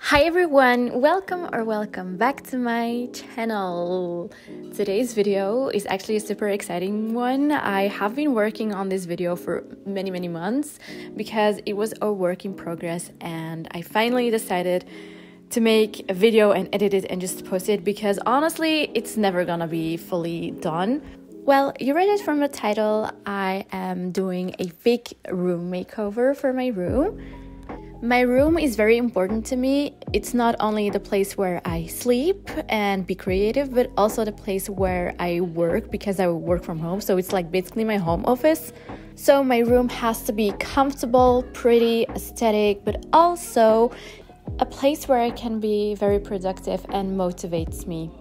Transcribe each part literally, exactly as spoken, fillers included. Hi everyone, welcome or welcome back to my channel. Today's video is actually a super exciting one. I have been working on this video for many many months because it was a work in progress, and I finally decided to make a video and edit it and just post it because honestly it's never gonna be fully done. Well, you read it from the title. I am doing a big room makeover for my room. My room is very important to me. It's not only the place where I sleep and be creative, but also the place where I work because I work from home. So it's like basically my home office. So my room has to be comfortable, pretty, aesthetic, but also a place where I can be very productive and motivates me.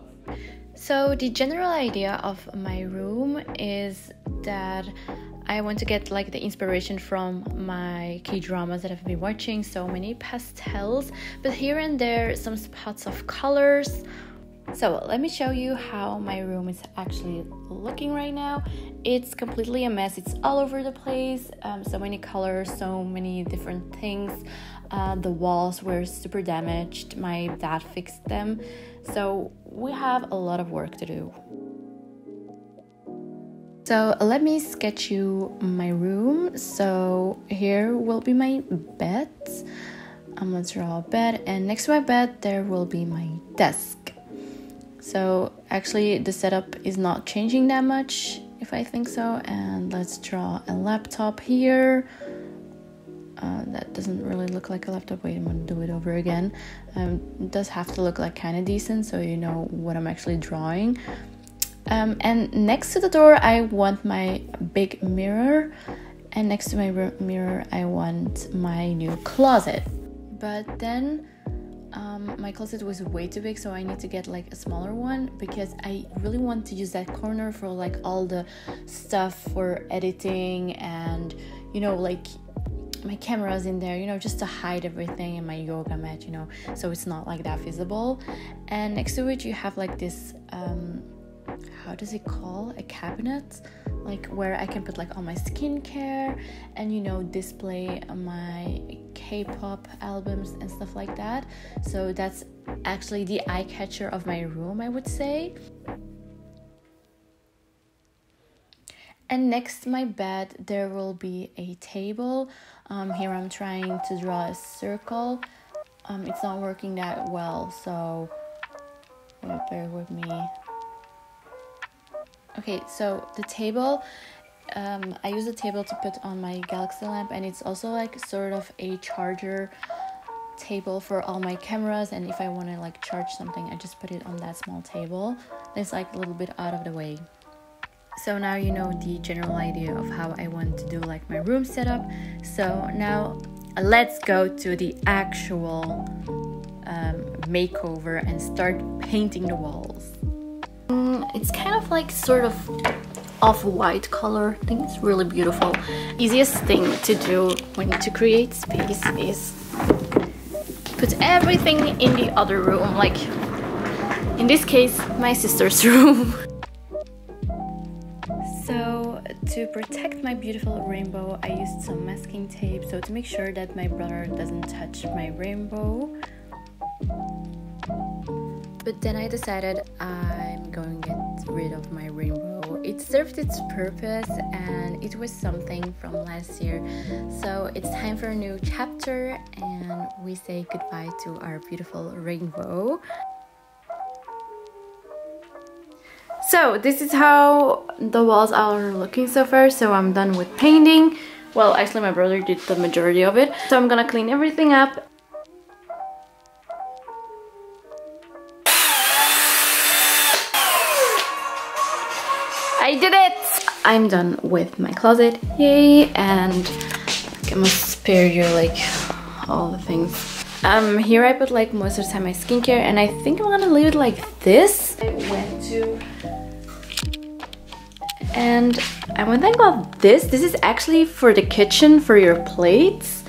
So the general idea of my room is that I want to get like the inspiration from my K-dramas that I've been watching, so many pastels, but here and there some spots of colors. So let me show you how my room is actually looking right now. It's completely a mess, it's all over the place, um, so many colors, so many different things. Uh, the walls were super damaged, my dad fixed them, so we have a lot of work to do. So let me sketch you my room. So here will be my bed. I'm gonna draw a bed, and next to my bed there will be my desk. So actually the setup is not changing that much, if I think so. And let's draw a laptop here. Uh, that doesn't really look like a laptop. Wait, I'm gonna do it over again. Um, it does have to look like kind of decent, so you know what I'm actually drawing. Um, and next to the door I want my big mirror, and next to my mirror I want my new closet. But then um, my closet was way too big, so I need to get like a smaller one because I really want to use that corner for like all the stuff for editing, and you know, like my camera's in there, you know, just to hide everything, and my yoga mat, you know, so it's not like that visible. And next to it you have like this um, how does it call, a cabinet, like where I can put like all my skincare and, you know, display my K-pop albums and stuff like that. So that's actually the eye catcher of my room, I would say. And next to my bed there will be a table. Um, here I'm trying to draw a circle. Um, it's not working that well, so bear with me. Okay, so the table, um, I use the table to put on my Galaxy lamp, and it's also like sort of a charger table for all my cameras, and if I want to like charge something I just put it on that small table. It's like a little bit out of the way. So now you know the general idea of how I want to do like my room setup. So now let's go to the actual um, makeover and start painting the walls. It's kind of like sort of off-white color. I think it's really beautiful. Easiest thing to do when to create space is put everything in the other room, like in this case my sister's room. So to protect my beautiful rainbow I used some masking tape, so to make sure that my brother doesn't touch my rainbow. But then I decided I'm going to get rid of my rainbow. It served its purpose and it was something from last year. So it's time for a new chapter, and we say goodbye to our beautiful rainbow. So this is how the walls are looking so far. So I'm done with painting. Well, actually my brother did the majority of it. So I'm gonna clean everything up. I did it! I'm done with my closet, yay! And I must spare you like all the things. Um, here I put like most of the time my skincare, and I think I'm gonna leave it like this. I went to, and I want to think about this. This is actually for the kitchen, for your plates.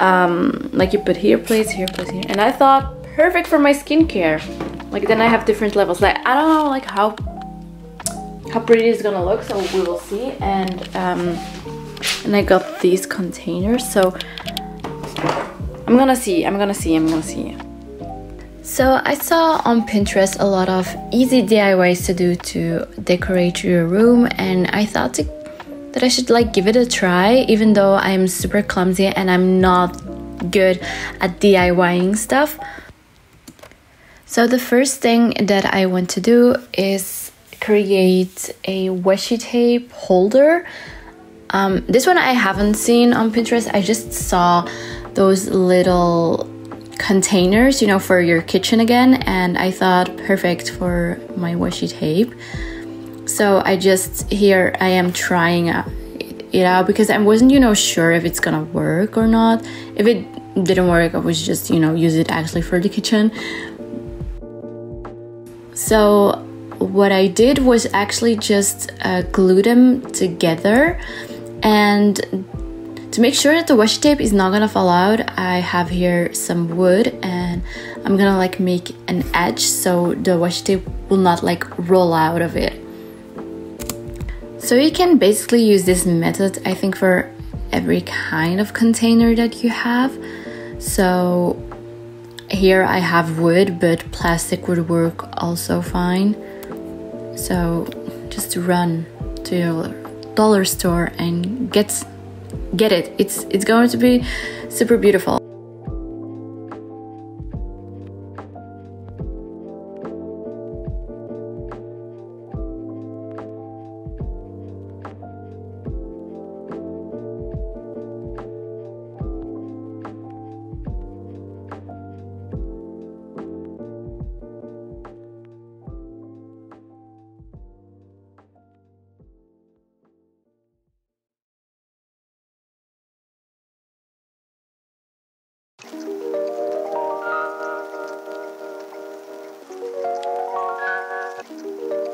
Um, like you put here plates, here plates, here, and I thought perfect for my skincare. Like then I have different levels. Like I don't know like how. how pretty it's gonna look, so we will see. And um, and I got these containers, so I'm gonna see, I'm gonna see, I'm gonna see. So I saw on Pinterest a lot of easy D I Ys to do to decorate your room, and I thought to, that I should like give it a try, even though I'm super clumsy and I'm not good at DIYing stuff. So the first thing that I want to do is create a washi tape holder. Um, this one I haven't seen on Pinterest. I just saw those little containers, you know, for your kitchen again, and I thought perfect for my washi tape. So I just, here I am trying it out because I wasn't, you know, sure if it's gonna work or not. If it didn't work, I was just, you know, use it actually for the kitchen. So what I did was actually just uh, glue them together, and to make sure that the washi tape is not gonna fall out, I have here some wood and I'm gonna like make an edge so the washi tape will not like roll out of it. So you can basically use this method, I think, for every kind of container that you have. So here I have wood, but plastic would work also fine. So just run to your dollar store and get get it. It's it's going to be super beautiful.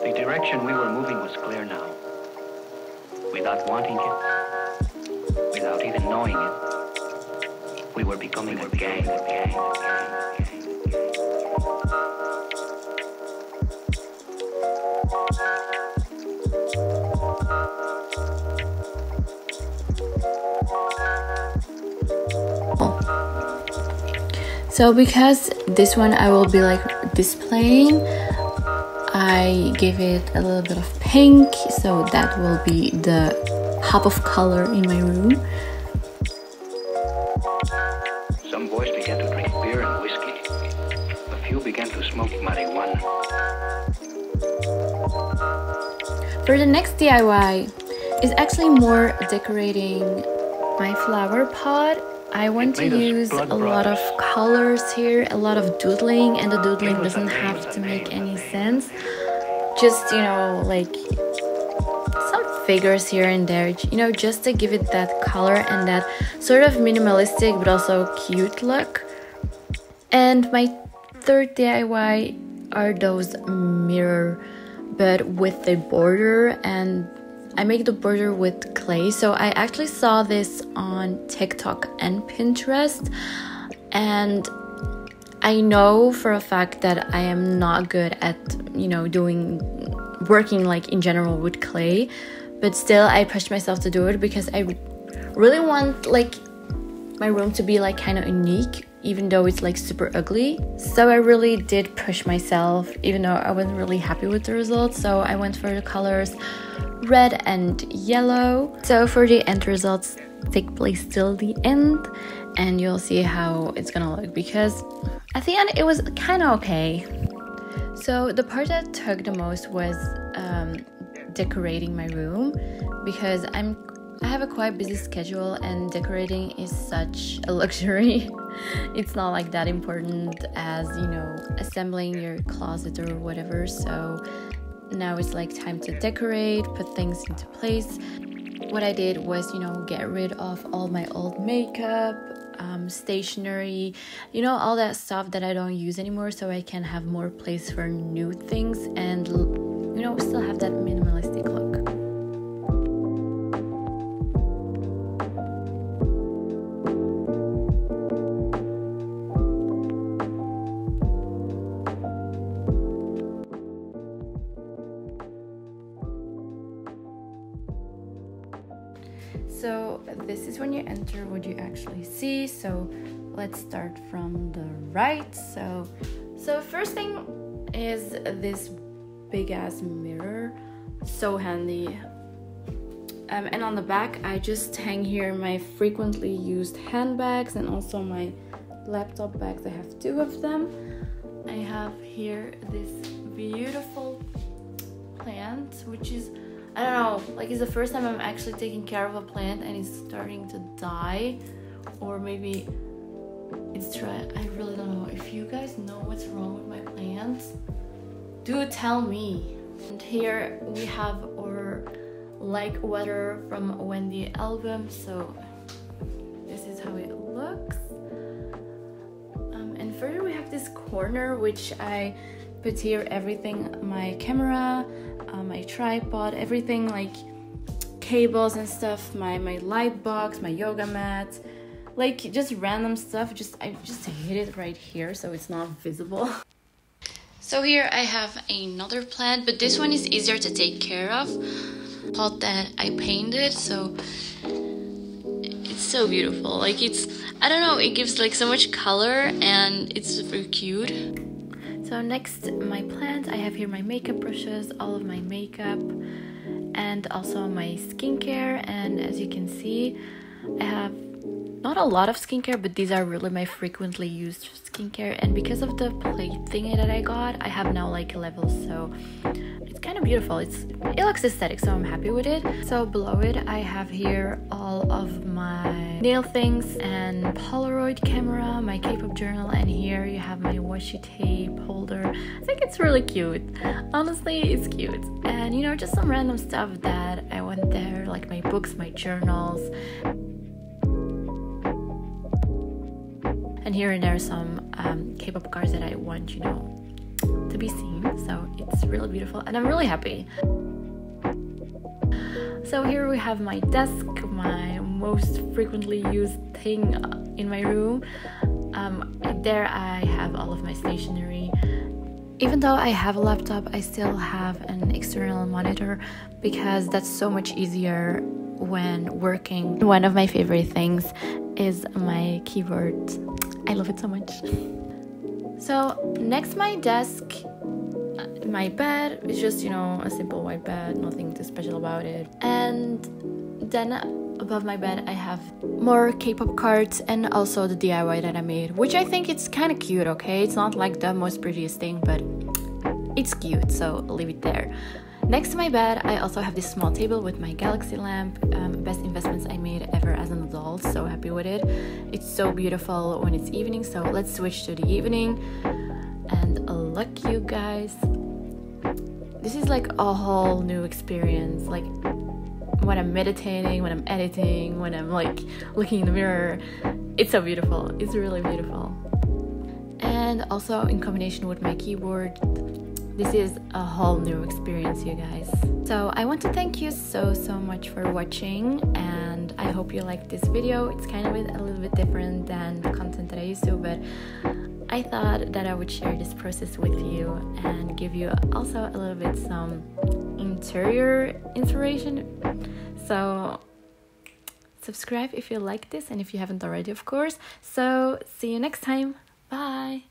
The direction we were moving was clear now. Without wanting it, without even knowing it, we were becoming a gang. So because this one I will be like displaying, I gave it a little bit of pink, so that will be the hop of color in my room. Some boys began to drink beer and whiskey. A few began to smoke marijuana. For the next D I Y is actually more decorating my flower pot. I want to use a lot of colors here, a lot of doodling, and the doodling doesn't have to make any sense. Just, you know, like some figures here and there, you know, just to give it that color and that sort of minimalistic but also cute look. And my third D I Y are those mirror, but with a border, and I make the border with clay. So I actually saw this on TikTok and Pinterest, and I know for a fact that I am not good at, you know, doing working like in general with clay, but still I pushed myself to do it because I really want like my room to be like kind of unique, even though it's like super ugly. So I really did push myself, even though I wasn't really happy with the results. So I went for the colors red and yellow. So for the end results, take place till the end and you'll see how it's gonna look, because at the end it was kind of okay. So the part that took the most was um, decorating my room, because I'm I have a quite busy schedule and decorating is such a luxury. It's not like that important as, you know, assembling your closet or whatever. So now it's like time to decorate, put things into place. What I did was, you know, get rid of all my old makeup, um, stationery, you know, all that stuff that I don't use anymore, so I can have more place for new things and, you know, still have that minimalistic look. So this is when you enter what you actually see. So let's start from the right. So So first thing is this big ass mirror, so handy. Um, and on the back I just hang here my frequently used handbags and also my laptop bags. I have two of them. I have here this beautiful plant, which is, I don't know, like it's the first time I'm actually taking care of a plant and it's starting to die, or maybe it's dry. I really don't know. If you guys know what's wrong with my plants, do tell me. And here we have our Like Weather from Wendy album. So this is how it looks. Um, and further we have this corner which I put here everything, my camera, uh, my tripod, everything like cables and stuff, my, my light box, my yoga mat, like just random stuff. Just I just hid it right here so it's not visible. So here I have another plant, but this one is easier to take care of. Pot that I painted, so it's so beautiful. Like it's, I don't know, it gives like so much color and it's super cute. So next my plant, I have here my makeup brushes, all of my makeup and also my skincare. And as you can see, I have not a lot of skincare, but these are really my frequently used skincare. And because of the plate thingy that I got, I have now like levels, so it's kind of beautiful. It's it looks aesthetic, so I'm happy with it. So below it I have here all of my nail things and Polaroid camera, my K-pop journal, and here you have my washi tape holder. I think it's really cute, honestly. It's cute. And you know, just some random stuff that I want there, like my books, my journals, and here and there some um, K-pop cards that I want, you know, to be seen. So it's really beautiful and I'm really happy. So here we have my desk, my most frequently used thing in my room. Um, there I have all of my stationery. Even though I have a laptop, I still have an external monitor because that's so much easier when working. One of my favorite things is my keyboard. I love it so much. So next my desk, my bed is just, you know, a simple white bed, nothing too special about it. And then above my bed I have more K-pop cards and also the D I Y that I made, which I think it's kind of cute. Okay, it's not like the most prettiest thing, but it's cute, so I'll leave it there. Next to my bed I also have this small table with my Galaxy lamp. Um, best investments I made ever as an adult, so happy with it. It's so beautiful when it's evening, so let's switch to the evening. And look, you guys, this is like a whole new experience. Like when I'm meditating, when I'm editing, when I'm like looking in the mirror, it's so beautiful. It's really beautiful. And also in combination with my keyboard, this is a whole new experience, you guys. So I want to thank you so so much for watching, and I hope you liked this video. It's kind of a little bit different than the content that I used to, but I thought that I would share this process with you and give you also a little bit some interior inspiration. So subscribe if you like this and if you haven't already, of course. So see you next time. Bye.